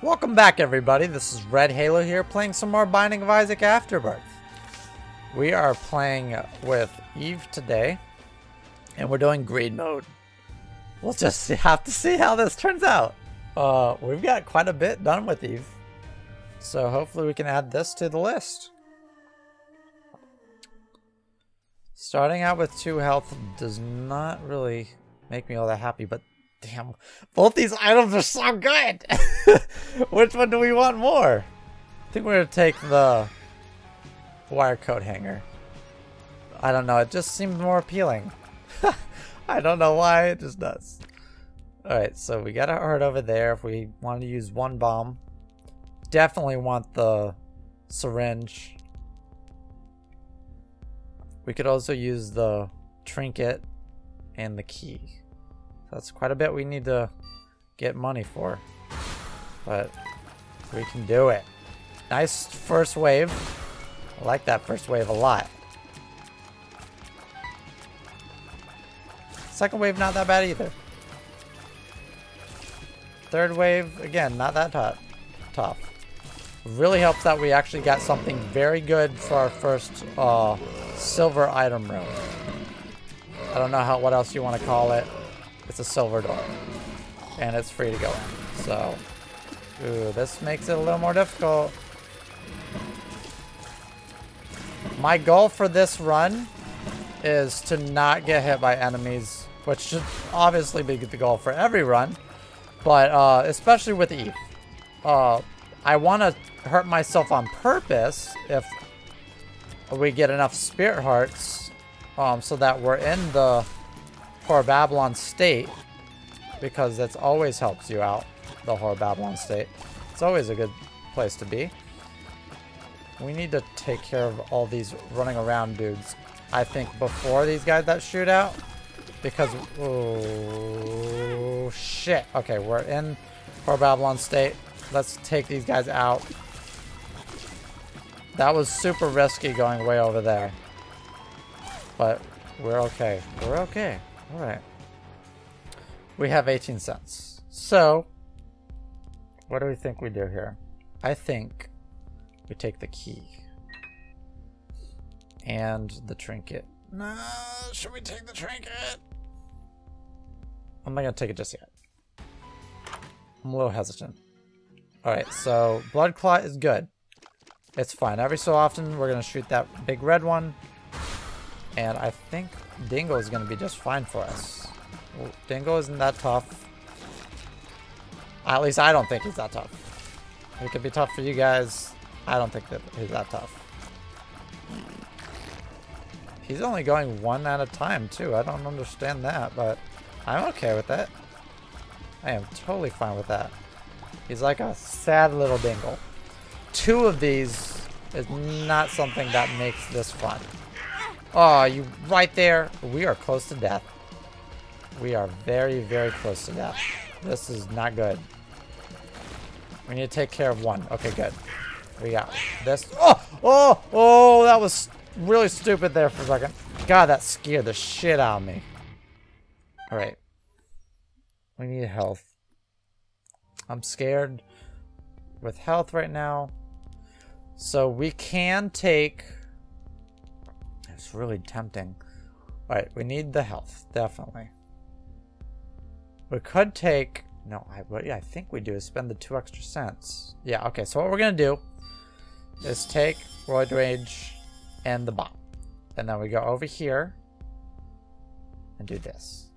Welcome back, everybody. This is Red Halo here, playing some more Binding of Isaac Afterbirth. We are playing with Eve today, and we're doing greed mode. We'll just have to see how this turns out. We've got quite a bit done with Eve, so hopefully we can add this to the list. Starting out with 2 health does not really make me all that happy, but damn, both these items are so good! Which one do we want more? I think we're gonna take the wire coat hanger. I don't know, it just seems more appealing. I don't know why, it just does. Alright, so we got our heart over there if we wanted to use one bomb. Definitely want the syringe. We could also use the trinket and the key. That's quite a bit we need to get money for, but we can do it. Nice first wave. I like that first wave a lot. Second wave, not that bad either. Third wave, again, not that tough. Really helps that we actually got something very good for our first silver item room. I don't know what else you want to call it. It's a silver door, and it's free to go in, so... Ooh, this makes it a little more difficult. My goal for this run is to not get hit by enemies, which should obviously be the goal for every run, but especially with Eve. I want to hurt myself on purpose if we get enough spirit hearts, so that we're in the Whore of Babylon state, because that's always helps you out, the Whore of Babylon state. It's always a good place to be. We need to take care of all these running around dudes, I think, before these guys that shoot out, because, oh shit. Okay, we're in Whore of Babylon state. Let's take these guys out. That was super risky going way over there, but we're okay. We're okay. Alright. We have 18 cents. So, what do we think we do here? I think we take the key. And the trinket. No, should we take the trinket? I'm not gonna take it just yet. I'm a little hesitant. Alright, so blood clot is good. It's fine. Every so often we're gonna shoot that big red one. And I think Dingo is going to be just fine for us. Well, Dingo isn't that tough. At least I don't think he's that tough. He could be tough for you guys. I don't think that he's that tough. He's only going one at a time too. I don't understand that, but I'm okay with that. I am totally fine with that. He's like a sad little Dingo. 2 of these is not something that makes this fun. Oh, you right there. We are close to death. We are very, very close to death. This is not good. We need to take care of one. Okay, good. We got this. Oh, oh, oh, that was really stupid there for a second. God, that scared the shit out of me. All right. We need health. I'm scared with health right now. So we can take... It's really tempting. Alright, we need the health, definitely. We could take... No, I think we do is spend the 2 extra cents. Yeah, okay, so what we're going to do is take Roid Rage and the bomb. And then we go over here and do this.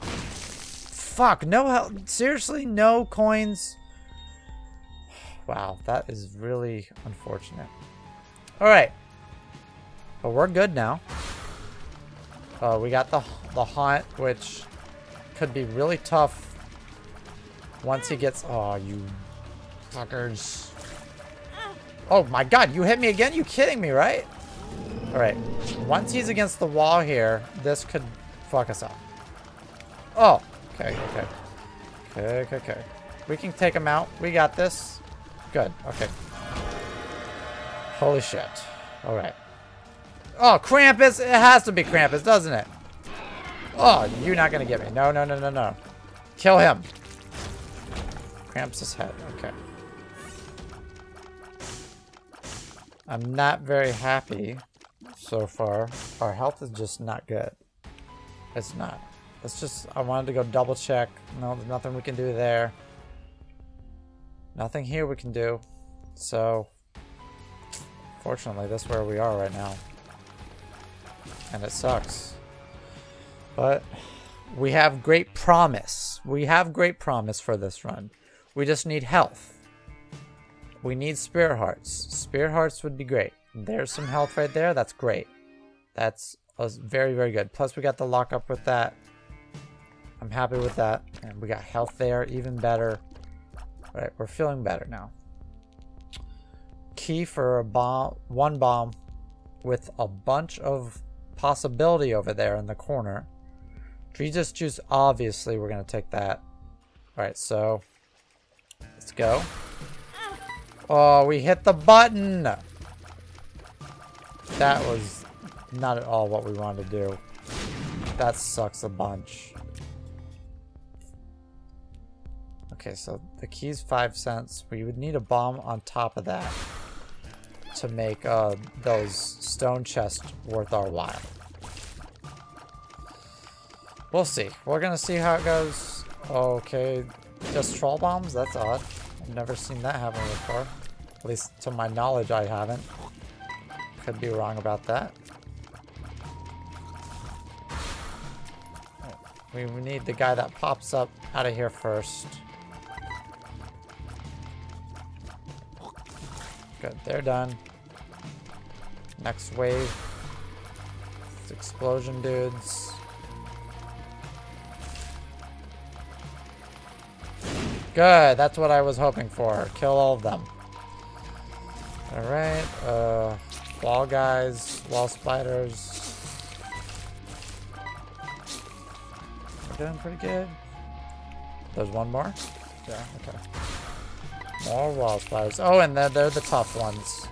Fuck, no health. Seriously, no coins. Wow, that is really unfortunate. Alright. But we're good now. We got the haunt, which could be really tough once he gets... Oh, you fuckers. Oh my god, you hit me again? You kidding me, right? Alright. Once he's against the wall here, this could fuck us up. Oh. Okay, okay. Okay, okay, okay. We can take him out. We got this. Good. Okay. Holy shit. Alright. Oh, Krampus! It has to be Krampus, doesn't it? Oh, you're not gonna get me. No, no, no, no, no. Kill him. Krampus' head. Okay. I'm not very happy so far. Our health is just not good. It's not. It's just, I wanted to go double check. No, there's nothing we can do there. Nothing here we can do. So, fortunately, that's where we are right now. And it sucks. But we have great promise. We have great promise for this run. We just need health. We need spirit hearts. Spirit hearts would be great. There's some health right there. That's great. That's very, very good. Plus, we got the lockup with that. I'm happy with that. And we got health there. Even better. All right, we're feeling better now. Key for a bomb, one bomb with a bunch of possibility over there in the corner. Treejuice juice, obviously, we're going to take that. All right, so let's go. Oh, we hit the button! That was not at all what we wanted to do. That sucks a bunch. Okay, so the key's 5 cents. We would need a bomb on top of that to make those stone chests worth our while. We'll see. We're gonna see how it goes. Okay, just troll bombs? That's odd. I've never seen that happen before. At least to my knowledge, I haven't. Could be wrong about that. We need the guy that pops up out of here first. Good, they're done. Next wave. It's explosion dudes. Good, that's what I was hoping for. Kill all of them. Alright, wall guys, wall spiders. We're doing pretty good. There's one more? Yeah, okay. More wall spiders. Oh, and they're the tough ones.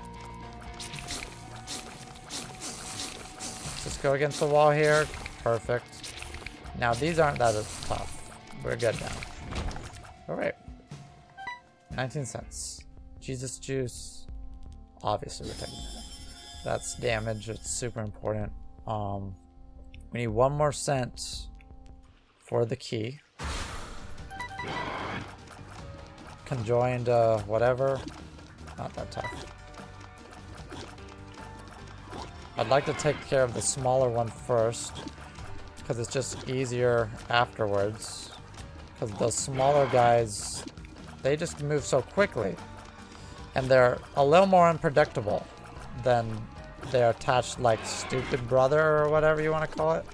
Just go against the wall here. Perfect. Now, these aren't that tough. We're good now. Alright. 19 cents. Jesus juice. Obviously we're taking that. That's damage. It's super important. We need 1 more cent for the key. Conjoined whatever. Not that tough. I'd like to take care of the smaller one first, because it's just easier afterwards. Because the smaller guys, they just move so quickly. And they're a little more unpredictable than their attached, like, stupid brother or whatever you want to call it.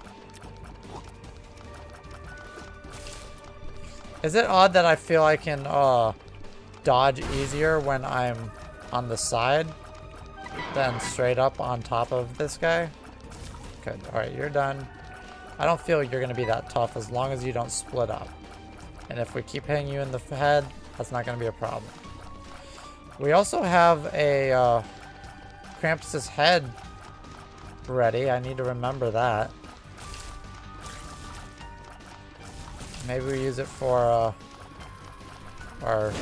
Is it odd that I feel I can dodge easier when I'm on the side than straight up on top of this guy? Good. Alright, you're done. I don't feel you're going to be that tough as long as you don't split up. And if we keep hitting you in the head, that's not going to be a problem. We also have a Krampus' head ready. I need to remember that. Maybe we use it for our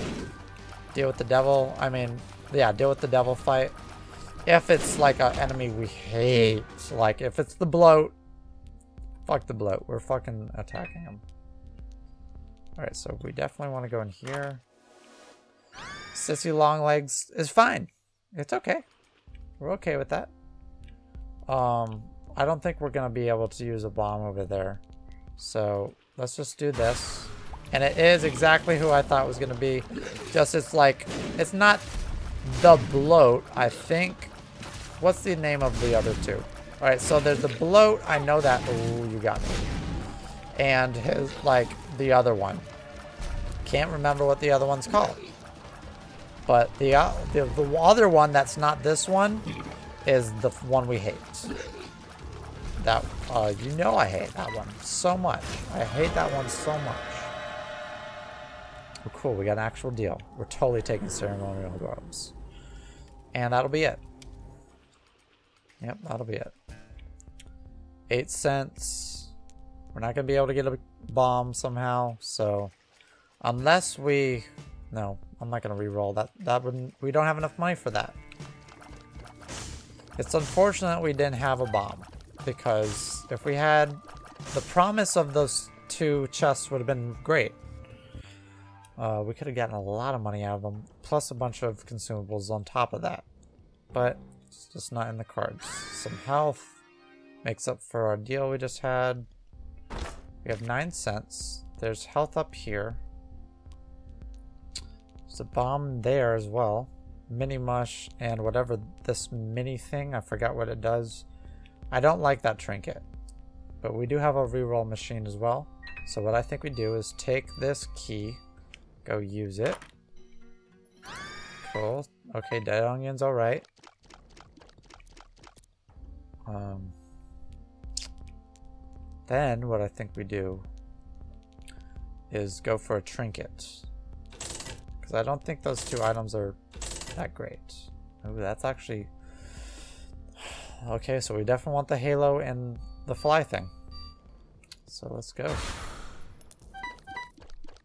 deal with the devil. I mean, yeah, deal with the devil fight. If it's like an enemy we hate, like if it's the bloat, fuck the bloat. We're fucking attacking him. Alright, so we definitely want to go in here. Sissy long legs is fine. It's okay. We're okay with that. I don't think we're going to be able to use a bomb over there. So let's just do this. And it is exactly who I thought it was going to be. Just it's like, it's not the bloat, I think. What's the name of the other two? Alright, so there's the bloat. I know that. Ooh, you got me. And his, like, the other one. Can't remember what the other one's called. But the other one that's not this one is the one we hate. That, you know I hate that one so much. I hate that one so much. Well, cool, we got an actual deal. We're totally taking ceremonial robes. And that'll be it. Yep, that'll be it. 8 cents. We're not going to be able to get a bomb somehow, so unless we No, I'm not gonna re-roll that. That wouldn't. We don't have enough money for that. It's unfortunate that we didn't have a bomb, because if we had, the promise of those two chests would have been great. We could have gotten a lot of money out of them, plus a bunch of consumables on top of that. But it's just not in the cards. Some health makes up for our deal we just had. We have 9 cents. There's health up here. There's a bomb there as well. Mini mush and whatever this mini thing, I forgot what it does. I don't like that trinket. But we do have a reroll machine as well. So what I think we do is take this key, go use it. Cool. Okay, dead onion's alright. Then what I think we do is go for a trinket. Because I don't think those two items are that great. Oh, that's actually... Okay, so we definitely want the halo and the fly thing. So let's go.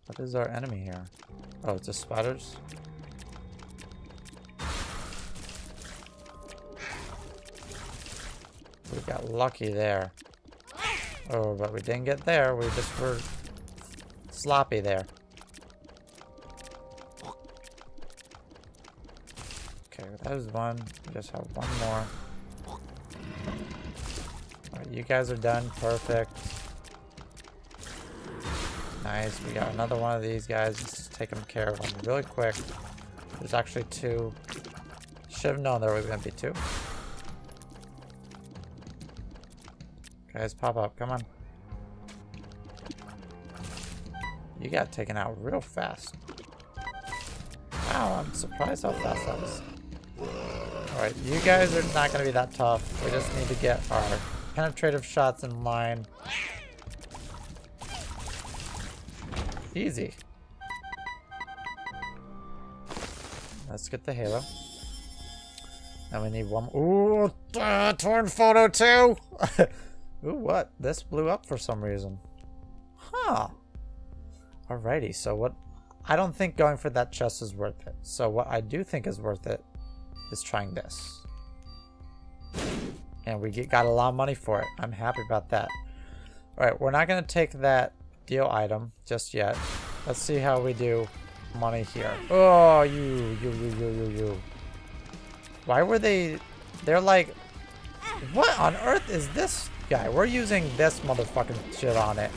What is our enemy here? Oh, it's just spiders? We got lucky there. Oh, but we didn't get there. We just were sloppy there. Okay, that was one. We just have one more. Alright, you guys are done. Perfect. Nice. We got another one of these guys. Let's just take them care of them really quick. There's actually two. Should have known there were going to be two. Guys, pop up. Come on. You got taken out real fast. Wow, I'm surprised how fast that was. Alright, you guys are not going to be that tough. We just need to get our penetrative shots in line. Easy. Let's get the halo. Now we need one. Ooh, torn photo too! Ooh, what? This blew up for some reason. Huh. Alrighty, so what... I don't think going for that chest is worth it. So what I do think is worth it is trying this. And we got a lot of money for it. I'm happy about that. Alright, we're not going to take that deal item just yet. Let's see how we do money here. Oh, you. Why were they... They're like... What on earth is this... Guy, we're using this motherfucking shit on it.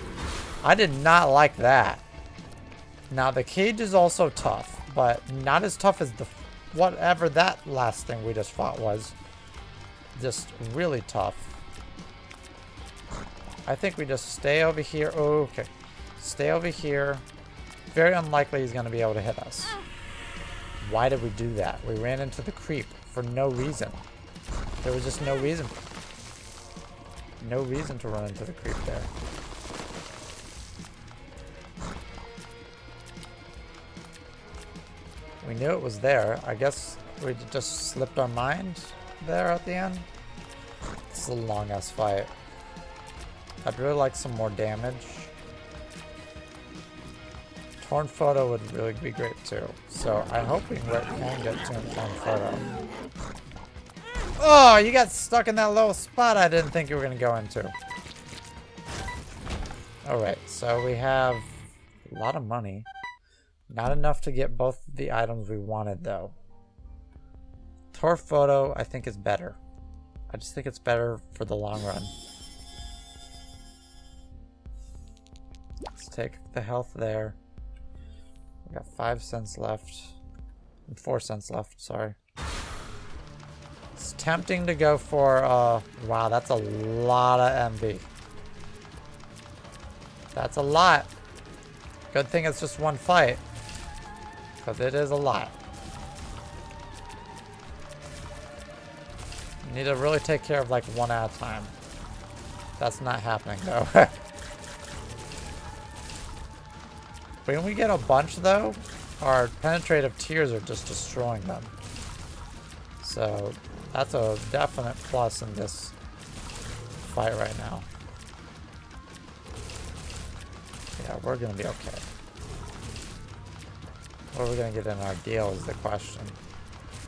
I did not like that. Now the cage is also tough, but not as tough as the whatever that last thing we just fought was. Just really tough. I think we just stay over here. Okay, stay over here. Very unlikely he's gonna be able to hit us. Why did we do that? We ran into the creep for no reason. There was just no reason. No reason to run into the creep there. We knew it was there. I guess we just slipped our mind there at the end. This is a long ass fight. I'd really like some more damage. Torn photo would really be great too. So I hope we can get to him torn photo. Oh, you got stuck in that little spot I didn't think you were going to go into. Alright, so we have a lot of money. Not enough to get both the items we wanted, though. Torn photo, I think, is better. I just think it's better for the long run. Let's take the health there. We got 5 cents left. 4 cents left, sorry. It's tempting to go for, wow, that's a lot of MV. That's a lot. Good thing it's just one fight. Because it is a lot. You need to really take care of like one at a time. That's not happening though. When we get a bunch though, our penetrative tears are just destroying them. So... That's a definite plus in this fight right now. Yeah, we're gonna be okay. What are we going to get in our deal is the question.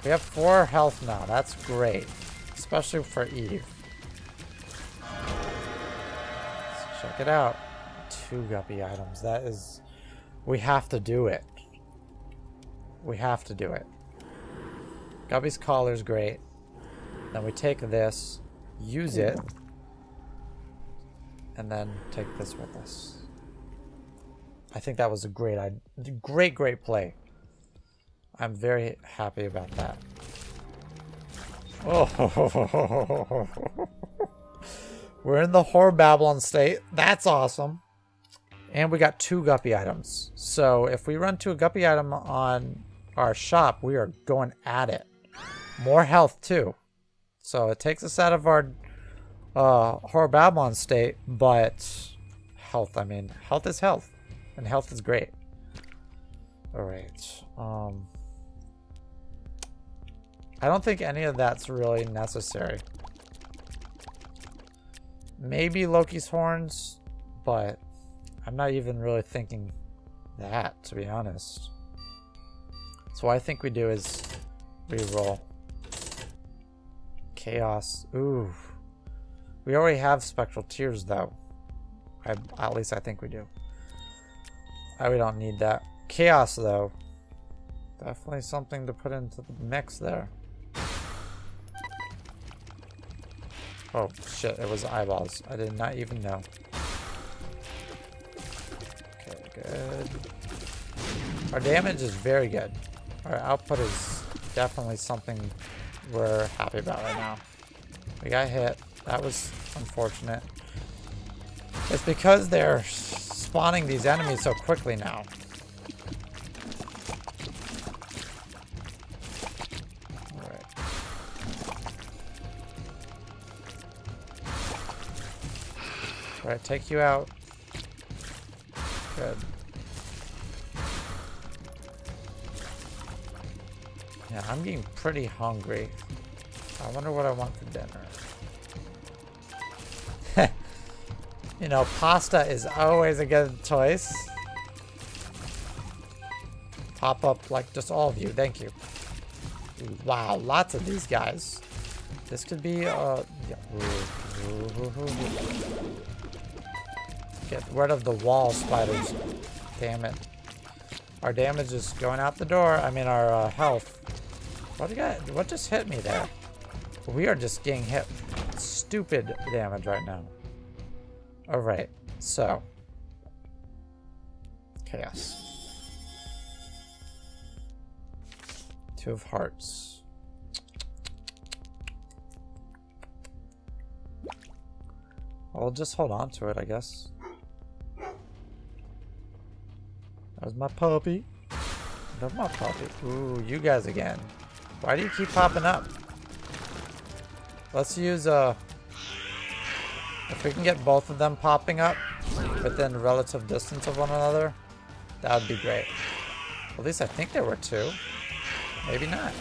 We have 4 health now. That's great. Especially for Eve. Let's check it out. 2 Guppy items. That is... We have to do it. We have to do it. Guppy's collar is great. Then we take this, use it, and then take this with us. I think that was a great idea. Great play. I'm very happy about that. Oh, we're in the Whore of Babylon state. That's awesome. And we got 2 Guppy items. So if we run to a Guppy item on our shop, we are going at it. More health too. So it takes us out of our Whore of Babylon state, but health, I mean, health is health. And health is great. Alright. I don't think any of that's really necessary. Maybe Loki's horns, but I'm not even really thinking that, to be honest. So what I think we do is reroll. Chaos. Ooh. We already have Spectral Tears, though. At least I think we do. We don't need that. Chaos, though. Definitely something to put into the mix there. Oh, shit. It was eyeballs. I did not even know. Okay, good. Our damage is very good. Our output is definitely something we're happy about right now. We got hit. That was unfortunate. It's because they're spawning these enemies so quickly now. All right. All right, take you out. Good. Yeah, I'm getting pretty hungry. I wonder what I want for dinner. You know, pasta is always a good choice. Pop up like just all of you. Thank you. Wow, lots of these guys. This could be yeah. Get rid of the wall spiders. Damn it. Our damage is going out the door. I mean, our health. What just hit me there? We are just getting hit. Stupid damage right now. Alright, so. Chaos. 2 of hearts. I'll just hold on to it, I guess. That was my puppy. That was my puppy. Ooh, you guys again. Why do you keep popping up? Let's use a... If we can get both of them popping up within relative distance of one another, that would be great. At least I think there were 2. Maybe not.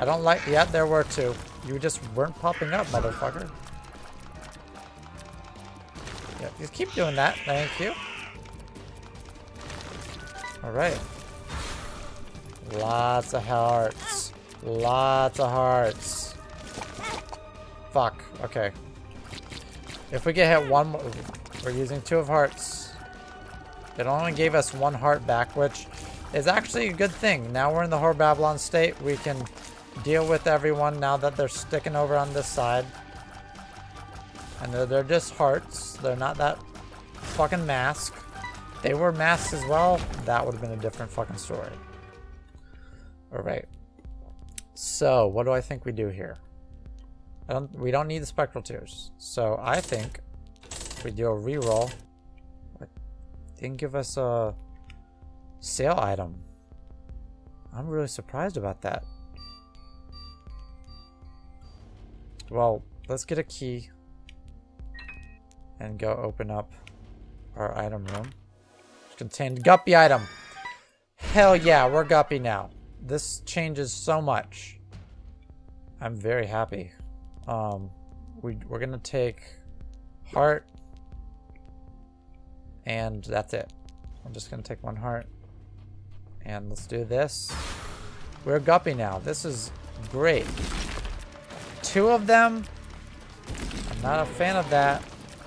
I don't like... Yeah, there were 2. You just weren't popping up, motherfucker. Yeah, just keep doing that. Thank you. Alright. Lots of hearts. Lots of hearts. Fuck. Okay. If we get hit one more, we're using 2 of hearts. It only gave us 1 heart back, which is actually a good thing. Now we're in the Whore of Babylon state. We can deal with everyone now that they're sticking over on this side. And they're just hearts. They're not that fucking mask. They were masks as well. That would have been a different fucking story. Alright. So, what do I think we do here? We don't need the Spectral Tears. So I think we do a reroll. It didn't give us a sale item. I'm really surprised about that. Well, let's get a key and go open up our item room. It contained Guppy item. Hell yeah, we're Guppy now. This changes so much. I'm very happy. We're gonna take heart, and that's it. I'm just gonna take 1 heart, And let's do this. We're Guppy now. This is great. Two of them. I'm not a fan of that.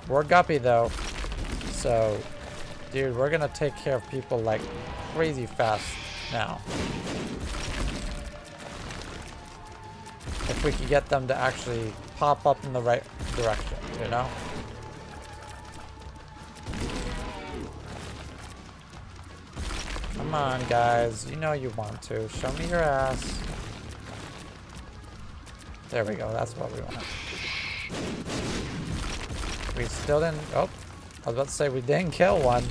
We're Guppy though. So, dude, we're gonna take care of people like crazy fast now. If we could get them to actually pop up in the right direction, you know? Come on, guys. You know you want to. Show me your ass. There we go. That's what we want. We still didn't... Oh, I was about to say we didn't kill one,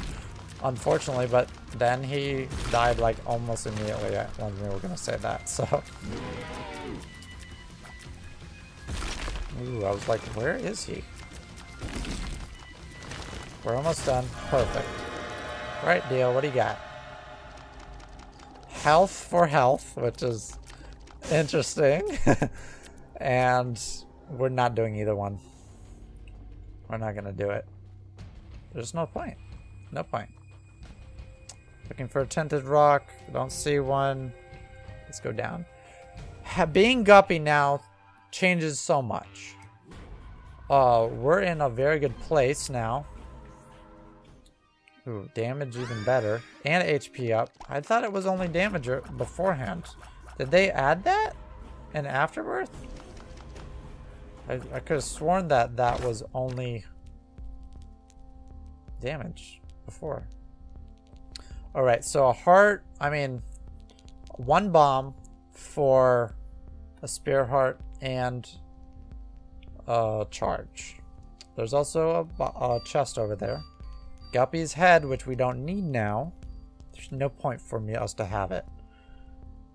unfortunately, but then he died like almost immediately when we were going to say that, so... Ooh, I was like, where is he? We're almost done. Perfect. Right, deal. What do you got? Health for health, which is interesting. And we're not doing either one. We're not going to do it. There's no point. No point. Looking for a tinted rock. Don't see one. Let's go down. Being Guppy now changes so much. We're in a very good place now. Ooh, damage even better. And HP up. I thought it was only damage beforehand. Did they add that in Afterbirth? I could have sworn that that was only damage before. Alright, so a heart, I mean, one bomb for a spear heart and a charge. There's also a chest over there. Guppy's head, which we don't need now. There's no point for us to have it.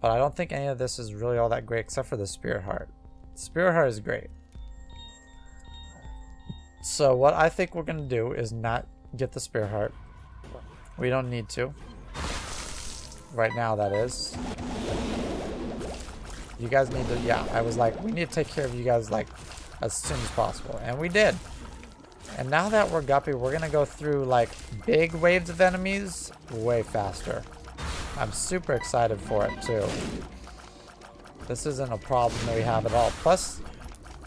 But I don't think any of this is really all that great except for the spear heart. Spear heart is great. So what I think we're going to do is not get the spear heart. We don't need to. Right now, that is. You guys need to, yeah, I was like, we need to take care of you guys like as soon as possible. And we did. And now that we're Guppy, we're going to go through like big waves of enemies way faster. I'm super excited for it too. This isn't a problem that we have at all. Plus,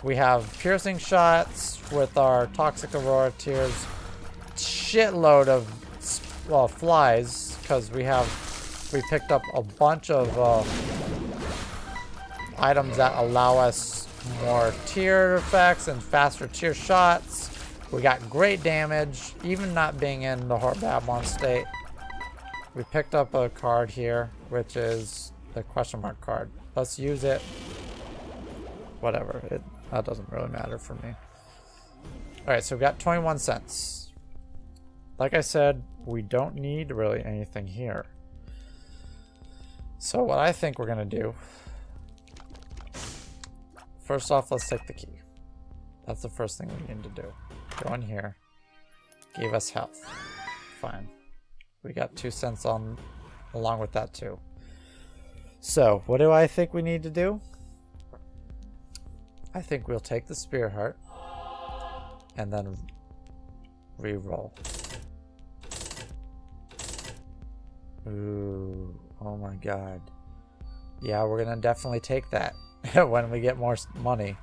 we have piercing shots with our toxic aurora tears. Shitload of, well, flies, because we picked up a bunch of items that allow us more tier effects and faster tier shots. We got great damage, even not being in the Whore of Babylon state. We picked up a card here, which is the question mark card. Let's use it. Whatever, that doesn't really matter for me. Alright, so we've got 21 cents. Like I said, we don't need really anything here. So what I think we're going to do... First off, let's take the key. That's the first thing we need to do. Go in here. Gave us health. Fine. We got 2 cents on along with that too. So, what do I think we need to do? I think we'll take the spear heart and then re-roll. Ooh, oh my god. Yeah, we're gonna definitely take that. When we get more money,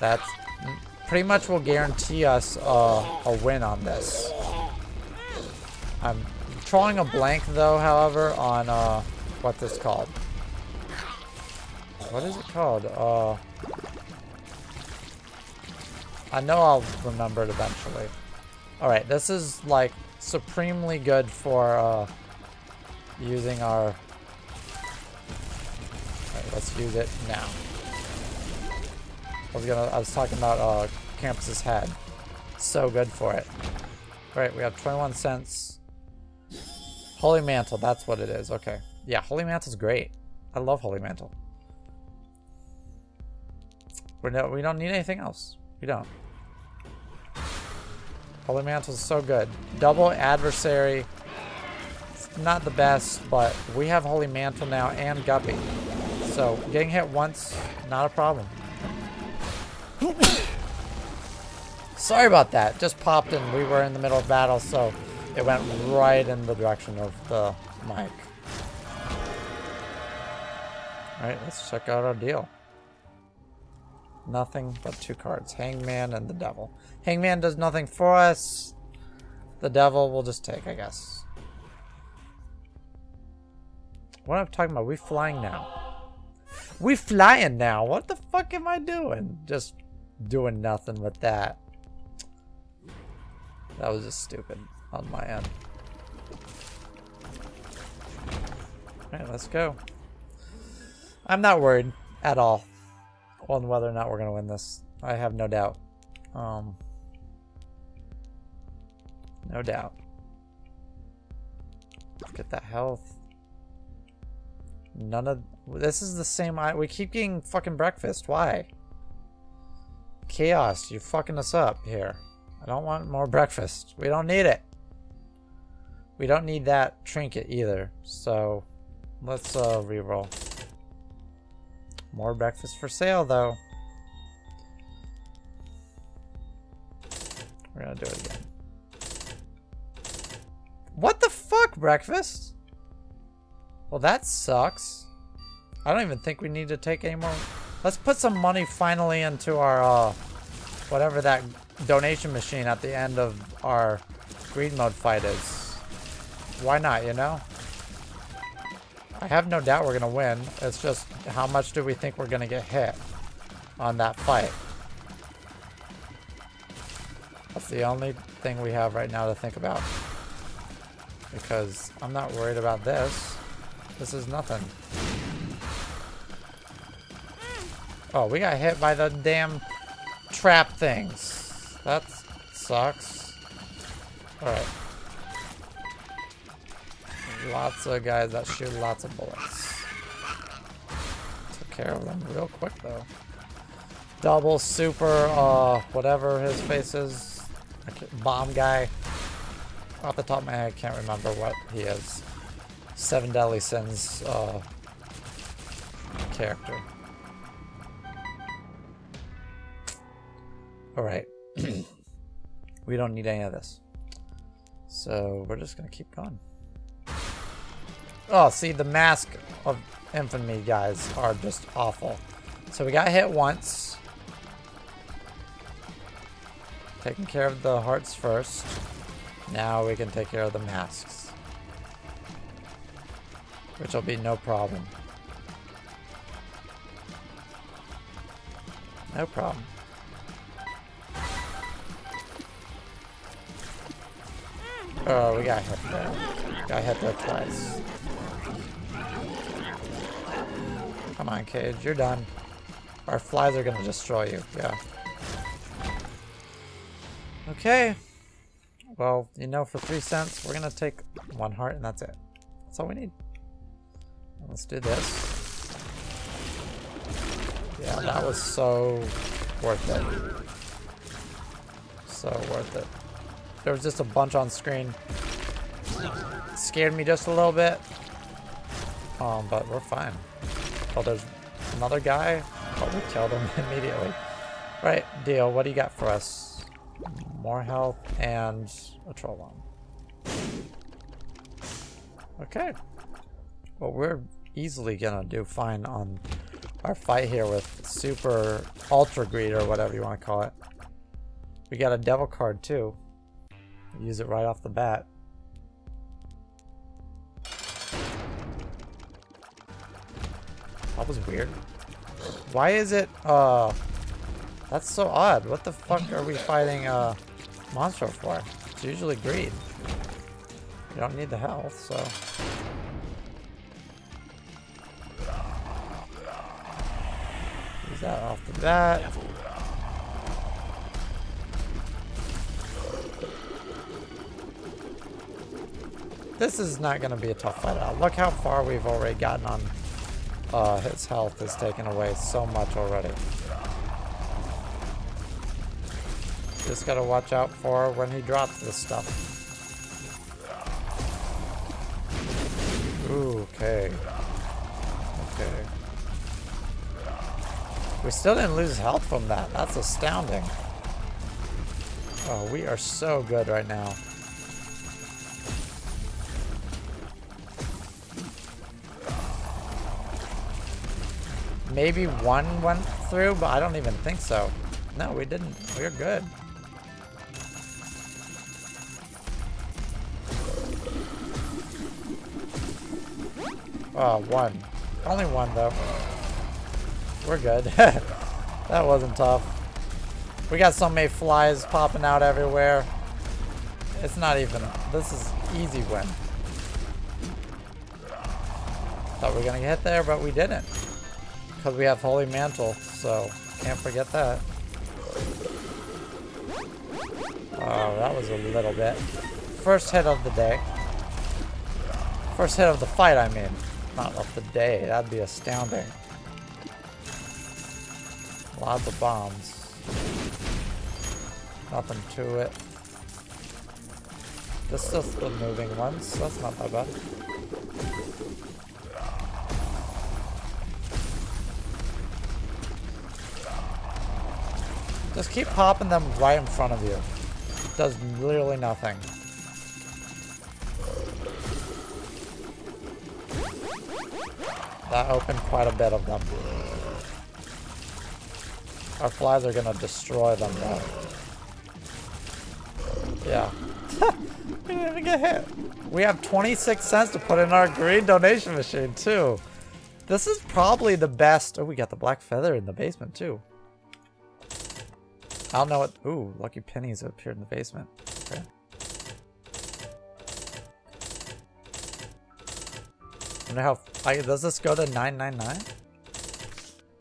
that's pretty much will guarantee us a win on this. I'm drawing a blank though, however, on what this is called. What is it called? I know I'll remember it eventually. All right, this is like supremely good for using our. Let's use it now. I was talking about Krampus's head. So good for it. Alright, we have 21 cents. Holy Mantle, that's what it is. Okay. Yeah, Holy Mantle's great. I love Holy Mantle. We don't need anything else. We don't. Holy Mantle's so good. Double adversary. It's not the best, but we have Holy Mantle now and Guppy. So, getting hit once, not a problem. Sorry about that. Just popped and we were in the middle of battle, so it went right in the direction of the mic. Alright, let's check out our deal. Nothing but two cards. Hangman and the Devil. Hangman does nothing for us. The Devil we'll just take, I guess. What am I talking about? We flying now. We flying now. What the fuck am I doing? Just doing nothing with that. That was just stupid on my end. Alright, let's go. I'm not worried at all on whether or not we're going to win this. I have no doubt. No doubt. Get that health. None of... This is the same... We keep getting fucking breakfast. Why? Chaos, you're fucking us up here. I don't want more breakfast. We don't need it. We don't need that trinket either. So, let's reroll. More breakfast for sale, though. We're gonna do it again. What the fuck, breakfast? Well, that sucks. I don't even think we need to take any more. Let's put some money finally into our, whatever that donation machine at the end of our greed mode fight is. Why not, you know? I have no doubt we're going to win. It's just how much do we think we're going to get hit on that fight? That's the only thing we have right now to think about. Because I'm not worried about this. This is nothing. Oh, we got hit by the damn trap things. That sucks. Alright. Lots of guys that shoot lots of bullets. Took care of them real quick though. Double super, whatever his face is. Bomb guy. Off the top of my head, I can't remember what he is. Seven Deadly Sins character. Alright. We don't need any of this. So we're just gonna keep going. Oh, see, the Mask of Infamy guys are just awful. So we got hit once. Taking care of the hearts first. Now we can take care of the masks. Which will be no problem. No problem. Oh, we got hit there. Got hit there twice. Come on, Cage, you're done. Our flies are gonna destroy you, yeah. Okay. Well, you know, for 3 cents, we're gonna take one heart and that's it. That's all we need. Let's do this. Yeah, that was so worth it. So worth it. There was just a bunch on screen. It scared me just a little bit. But we're fine. Oh, there's another guy. Oh, we killed him immediately. Right, deal. What do you got for us? More health and a troll bomb. Okay. Well, we're easily gonna do fine on our fight here with Super Ultra Greed or whatever you want to call it. We got a Devil card too. Use it right off the bat. That was weird. Why is it, that's so odd. What the fuck are we fighting a monster for? It's usually greed. You don't need the health, so. Use that off the bat. This is not going to be a tough fight at all. Look how far we've already gotten on. His health is taken away so much already. Just gotta watch out for when he drops this stuff. Ooh, okay. Okay. We still didn't lose health from that. That's astounding. Oh, we are so good right now. maybe one went through, but I don't even think so. No, we didn't. We're good. Oh, one. Only one, though. We're good. That wasn't tough. We got so many flies popping out everywhere. It's not even... This is easy win. Thought we were going to get there, but we didn't. Because we have Holy Mantle, so can't forget that. Oh, that was a little bit. First hit of the day. First hit of the fight, I mean. Not of the day. That'd be astounding. Lots of bombs. Nothing to it. This is just the moving ones. That's not that bad. Just keep popping them right in front of you. It does literally nothing. That opened quite a bit of them. Our flies are gonna destroy them though. Yeah. We didn't even get hit. We have 26 cents to put in our green donation machine too. This is probably the best. Oh, we got the black feather in the basement too. I don't know what. Ooh, lucky pennies appeared in the basement. Okay. I wonder how. Does this go to 999?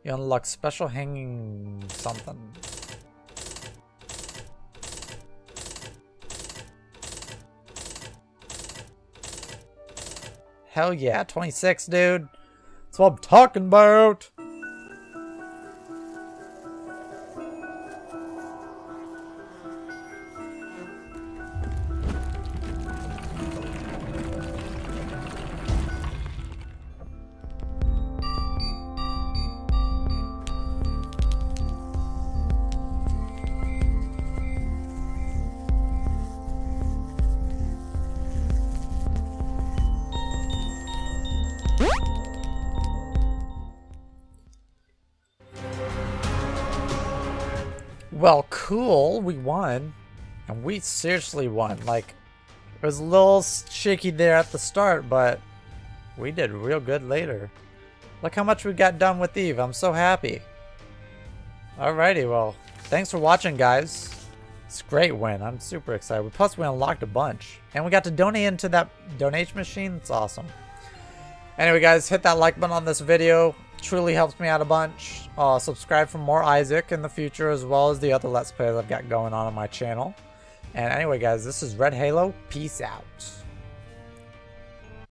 You unlock special hanging something. Hell yeah, 26, dude. That's what I'm talking about. Well, cool, we won. And we seriously won. Like, it was a little shaky there at the start, but we did real good later. Look how much we got done with Eve. I'm so happy. Alrighty, well, thanks for watching, guys. It's a great win. I'm super excited. Plus, we unlocked a bunch. And we got to donate into that donation machine. It's awesome. Anyway, guys, hit that like button on this video. Truly helps me out a bunch. Subscribe for more Isaac in the future, as well as the other Let's Plays I've got going on my channel. And anyway, guys, this is Red Halo. Peace out.